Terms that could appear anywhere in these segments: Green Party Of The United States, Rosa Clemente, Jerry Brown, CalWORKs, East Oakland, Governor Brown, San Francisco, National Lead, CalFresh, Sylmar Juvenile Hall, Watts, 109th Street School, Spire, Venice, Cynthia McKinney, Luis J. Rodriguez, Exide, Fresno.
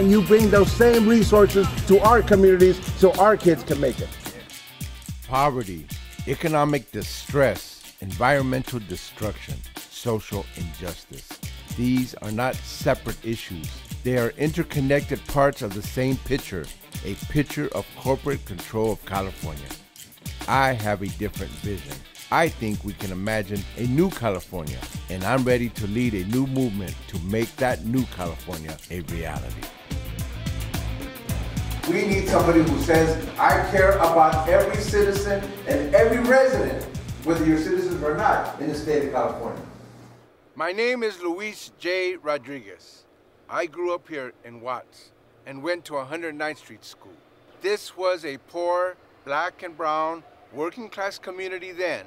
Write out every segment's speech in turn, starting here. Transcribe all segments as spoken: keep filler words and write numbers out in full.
can you bring those same resources to our communities so our kids can make it? Poverty, economic distress, environmental destruction, social injustice. These are not separate issues. They are interconnected parts of the same picture, a picture of corporate control of California. I have a different vision. I think we can imagine a new California, and I'm ready to lead a new movement to make that new California a reality. We need somebody who says, I care about every citizen and every resident, whether you're citizens or not, in the state of California. My name is Luis J. Rodriguez. I grew up here in Watts and went to one hundred ninth Street School. This was a poor, black and brown, working class community then,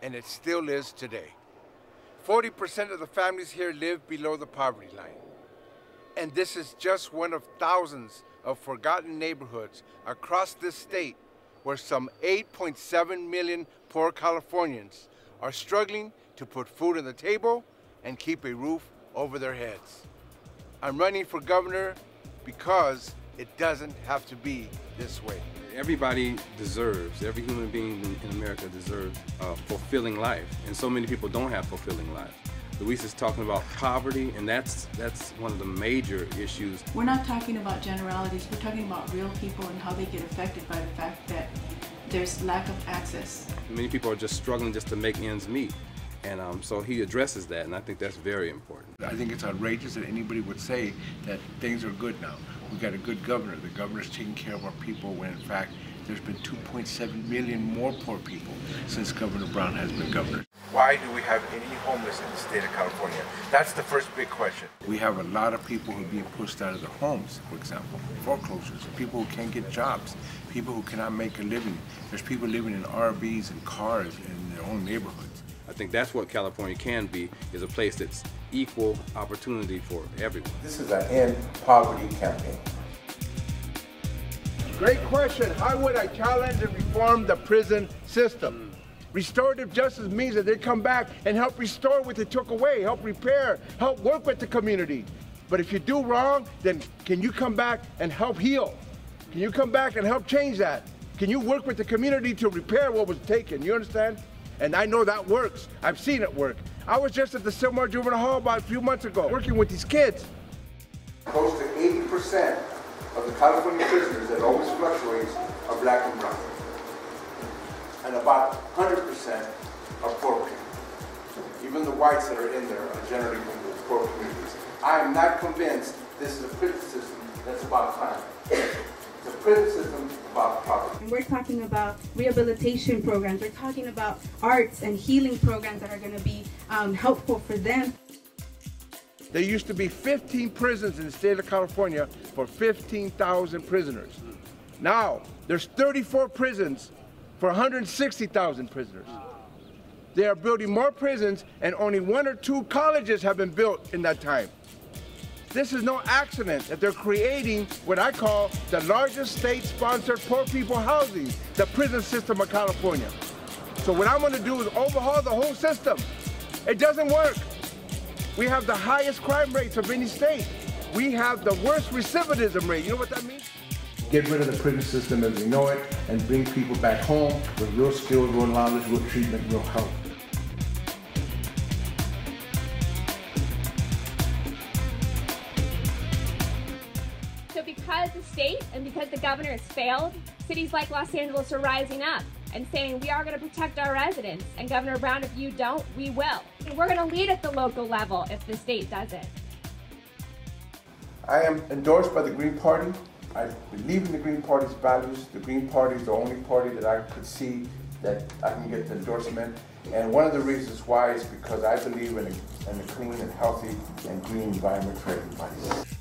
and it still is today. forty percent of the families here live below the poverty line. And this is just one of thousands of forgotten neighborhoods across this state where some eight point seven million poor Californians are struggling to put food on the table and keep a roof over their heads. I'm running for governor because it doesn't have to be this way. Everybody deserves, every human being in America deserves a fulfilling life. And so many people don't have fulfilling life. Luis is talking about poverty, and that's, that's one of the major issues. We're not talking about generalities. We're talking about real people and how they get affected by the fact that there's lack of access. Many people are just struggling just to make ends meet. And um, so he addresses that, and I think that's very important. I think it's outrageous that anybody would say that things are good now. We've got a good governor. The governor's taking care of our people when, in fact, there's been two point seven million more poor people since Governor Brown has been governor. Why do we have any homeless in the state of California? That's the first big question. We have a lot of people who are being pushed out of their homes, for example, foreclosures, people who can't get jobs, people who cannot make a living. There's people living in R Vs and cars in their own neighborhoods. I think that's what California can be, is a place that's equal opportunity for everyone. This is an end poverty campaign. Great question. How would I challenge and reform the prison system? Restorative justice means that they come back and help restore what they took away, help repair, help work with the community. But if you do wrong, then can you come back and help heal? Can you come back and help change that? Can you work with the community to repair what was taken? You understand? And I know that works. I've seen it work. I was just at the Sylmar Juvenile Hall about a few months ago, working with these kids. Close to eighty percent of the California prisoners that always fluctuates are black and brown. And about one hundred percent are poor people. Even the whites that are in there are generally from the poor communities. I am not convinced this is a prison system that's about crime. The criticism about poverty. We're talking about rehabilitation programs. We're talking about arts and healing programs that are going to be um, helpful for them. There used to be fifteen prisons in the state of California for fifteen thousand prisoners. Now, there's thirty-four prisons for one hundred sixty thousand prisoners. They are building more prisons, and only one or two colleges have been built in that time. This is no accident that they're creating what I call the largest state-sponsored poor people housing, the prison system of California. So what I'm gonna do is overhaul the whole system. It doesn't work. We have the highest crime rates of any state. We have the worst recidivism rate. You know what that means? Get rid of the prison system as we know it and bring people back home with real skills, real knowledge, real treatment, real help. Because the state and because the governor has failed, cities like Los Angeles are rising up and saying, we are going to protect our residents. And Governor Brown, if you don't, we will. And we're going to lead at the local level if the state doesn't. I am endorsed by the Green Party. I believe in the Green Party's values. The Green Party is the only party that I could see that I can get the endorsement. And one of the reasons why is because I believe in a, in a clean and healthy and green environment for everybody.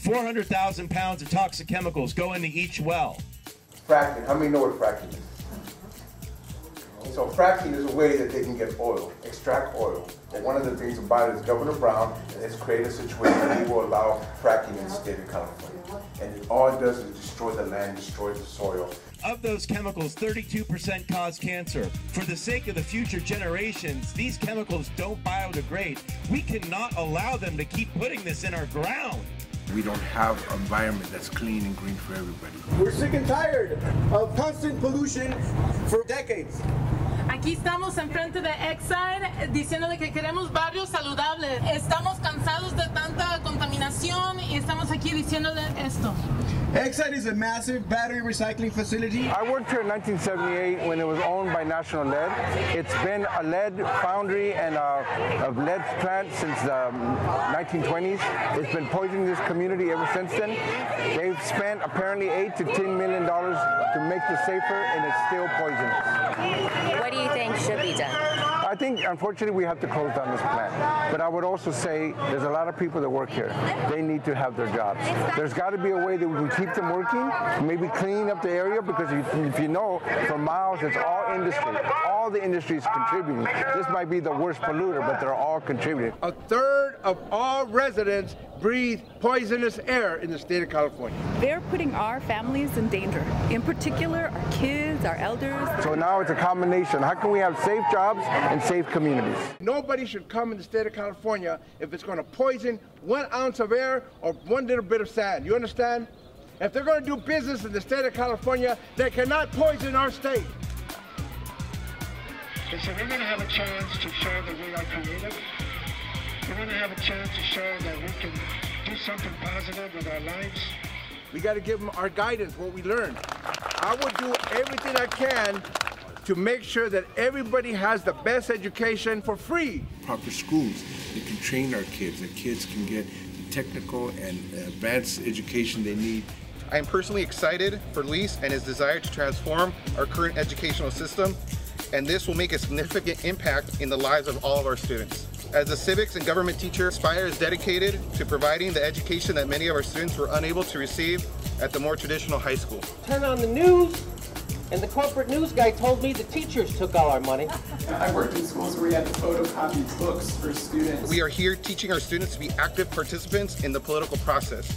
four hundred thousand pounds of toxic chemicals go into each well. Fracking. How many know what fracking is? So fracking is a way that they can get oil, extract oil. And one of the things about it is Governor Brown has created a situation where he will allow fracking in the state of California. And it all it does is destroy the land, destroy the soil. Of those chemicals, thirty-two percent cause cancer. For the sake of the future generations, these chemicals don't biodegrade. We cannot allow them to keep putting this in our ground. We don't have an environment that's clean and green for everybody. We're sick and tired of constant pollution for decades. Aquí estamos enfrente de Exide diciéndole que queremos barrios saludables. Estamos cansados de tanta contaminación y estamos aquí diciéndole esto. Exide is a massive battery recycling facility. I worked here in nineteen seventy-eight when it was owned by National Lead. It's been a lead foundry and a, a lead plant since the nineteen twenties. It's been poisoning this community ever since then. They've spent apparently eight to ten million dollars to make this safer, and it's still poisonous. What do you think should be done? I think, unfortunately, we have to close down this plant. But I would also say there's a lot of people that work here. They need to have their jobs. There's got to be a way that we can keep them working, maybe clean up the area, because if you know, for miles, it's all industry. All the industry is contributing. This might be the worst polluter, but they're all contributing. A third of all residents breathe poisonous air in the state of California. They're putting our families in danger, in particular our kids, our elders. So now it's a combination. How can we have safe jobs and safe communities? Nobody should come in the state of California if it's going to poison one ounce of air or one little bit of sand. You understand? If they're going to do business in the state of California, they cannot poison our state. They said, we're going to have a chance to show that we are creative. We're going to have a chance to show that we can do something positive with our lives. We got to give them our guidance, what we learned. I will do everything I can to make sure that everybody has the best education for free. Proper schools that can train our kids, that kids can get the technical and advanced education they need. I am personally excited for Luis and his desire to transform our current educational system, and this will make a significant impact in the lives of all of our students. As a civics and government teacher, Spire is dedicated to providing the education that many of our students were unable to receive at the more traditional high school. Turn on the news, and the corporate news guy told me the teachers took all our money. I worked in schools where we had to photocopy books for students. We are here teaching our students to be active participants in the political process.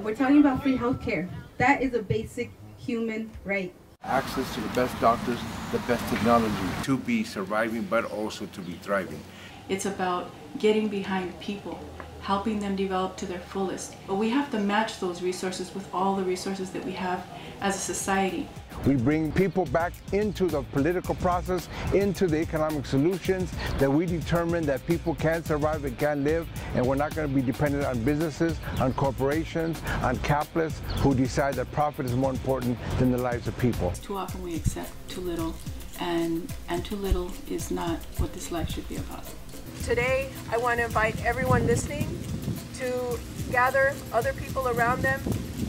We're talking about free health care. That is a basic human right. Access to the best doctors, the best technology. To be surviving, but also to be thriving. It's about getting behind people, helping them develop to their fullest. But we have to match those resources with all the resources that we have as a society. We bring people back into the political process, into the economic solutions, that we determine that people can survive and can live, and we're not going to be dependent on businesses, on corporations, on capitalists who decide that profit is more important than the lives of people. Too often we accept too little, and, and too little is not what this life should be about. Today, I want to invite everyone listening to gather other people around them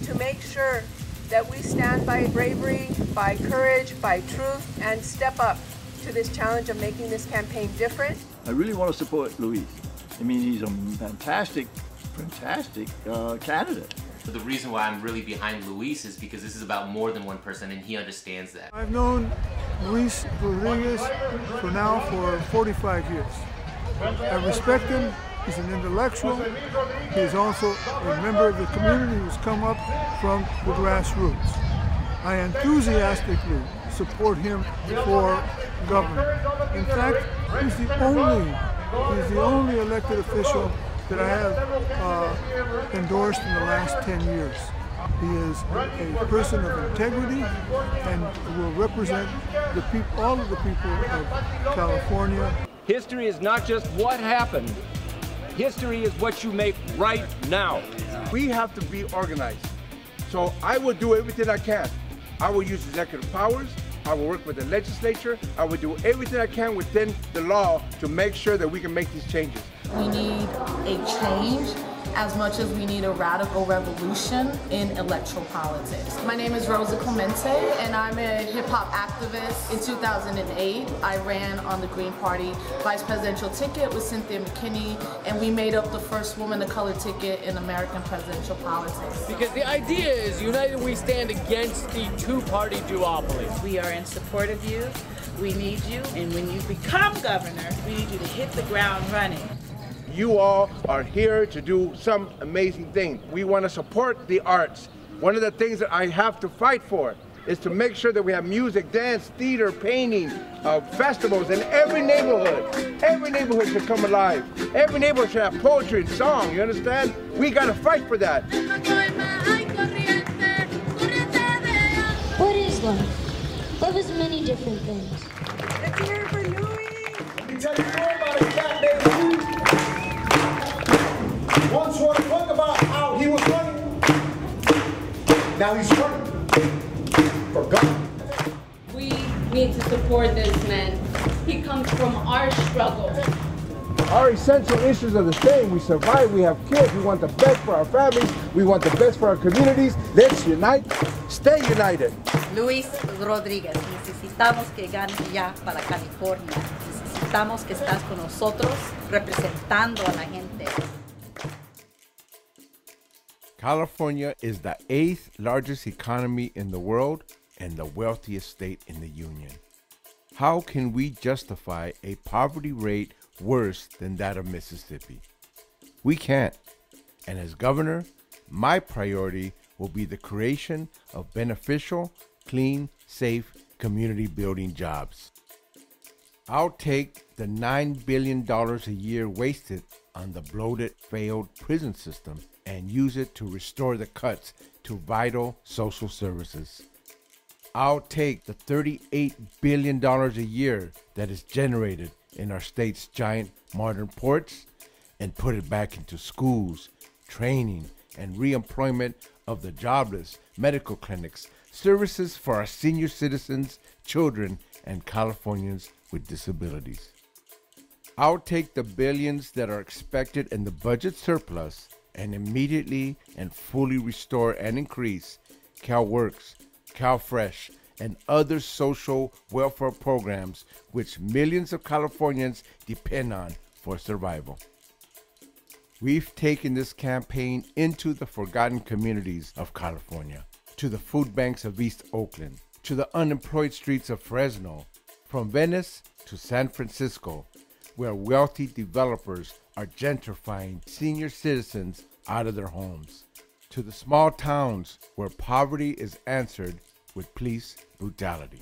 to make sure that we stand by bravery, by courage, by truth, and step up to this challenge of making this campaign different. I really want to support Luis. I mean, he's a fantastic, fantastic uh, candidate. The reason why I'm really behind Luis is because this is about more than one person, and he understands that. I've known Luis Rodriguez for now for forty-five years. I respect him. He's an intellectual. He is also a member of the community who's come up from the grassroots. I enthusiastically support him for governor. In fact, he's the only, he's the only elected official that I have uh, endorsed in the last ten years. He is a person of integrity and will represent the people, all of the people of California. History is not just what happened. History is what you make right now. We have to be organized. So I will do everything I can. I will use executive powers. I will work with the legislature. I will do everything I can within the law to make sure that we can make these changes. We need a change as much as we need a radical revolution in electoral politics. My name is Rosa Clemente, and I'm a hip-hop activist. In two thousand eight, I ran on the Green Party vice presidential ticket with Cynthia McKinney, and we made up the first woman of color ticket in American presidential politics. Because the idea is, united we stand against the two-party duopoly. We are in support of you, we need you, and when you become governor, we need you to hit the ground running. You all are here to do some amazing thing. We want to support the arts. One of the things that I have to fight for is to make sure that we have music, dance, theater, painting, uh, festivals in every neighborhood. Every neighborhood should come alive. Every neighborhood should have poetry and song, you understand? We gotta fight for that. What is love? Love is many different things. Let's hear it for Louis. Tell you more about his cat named Louis. Once wrote a book about how he was running. Now he's running. We need to support this man. He comes from our struggle. Our essential issues are the same. We survive, we have kids, we want the best for our families, we want the best for our communities. Let's unite, stay united. Luis Rodriguez, necesitamos que ganes ya para California. Necesitamos que estás con nosotros representando a la gente. California is the eighth largest economy in the world and the wealthiest state in the union. How can we justify a poverty rate worse than that of Mississippi? We can't. And as governor, my priority will be the creation of beneficial, clean, safe, community-building jobs. I'll take the nine billion dollars a year wasted on the bloated, failed prison system and use it to restore the cuts to vital social services. I'll take the thirty-eight billion dollars a year that is generated in our state's giant modern ports and put it back into schools, training, and reemployment of the jobless, medical clinics, services for our senior citizens, children, and Californians with disabilities. I'll take the billions that are expected in the budget surplus and immediately and fully restore and increase CalWORKs, CalFresh, and other social welfare programs which millions of Californians depend on for survival. We've taken this campaign into the forgotten communities of California, to the food banks of East Oakland, to the unemployed streets of Fresno, from Venice to San Francisco, where wealthy developers are gentrifying senior citizens out of their homes, to the small towns where poverty is answered with police brutality.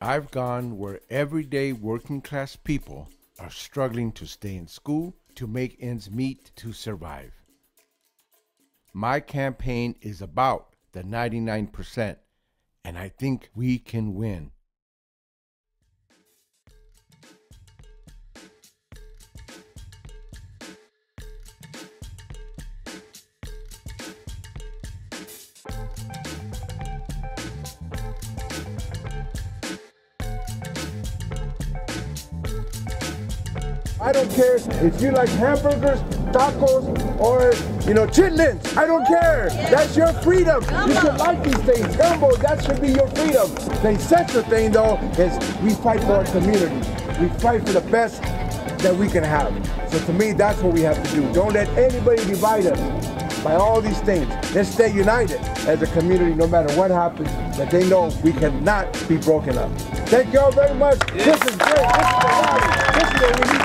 I've gone where everyday working class people are struggling to stay in school, to make ends meet, to survive. My campaign is about the ninety-nine percent, and I think we can win. I don't care if you like hamburgers, tacos, or, you know, chitlins. I don't care. That's your freedom. You should like these things. Gumbo, that should be your freedom. The essential thing, though, is we fight for our community. We fight for the best that we can have. So to me, that's what we have to do. Don't let anybody divide us by all these things. Let's stay united as a community, no matter what happens, that they know we cannot be broken up. Thank you all very much. Yes. This is great. This is We need to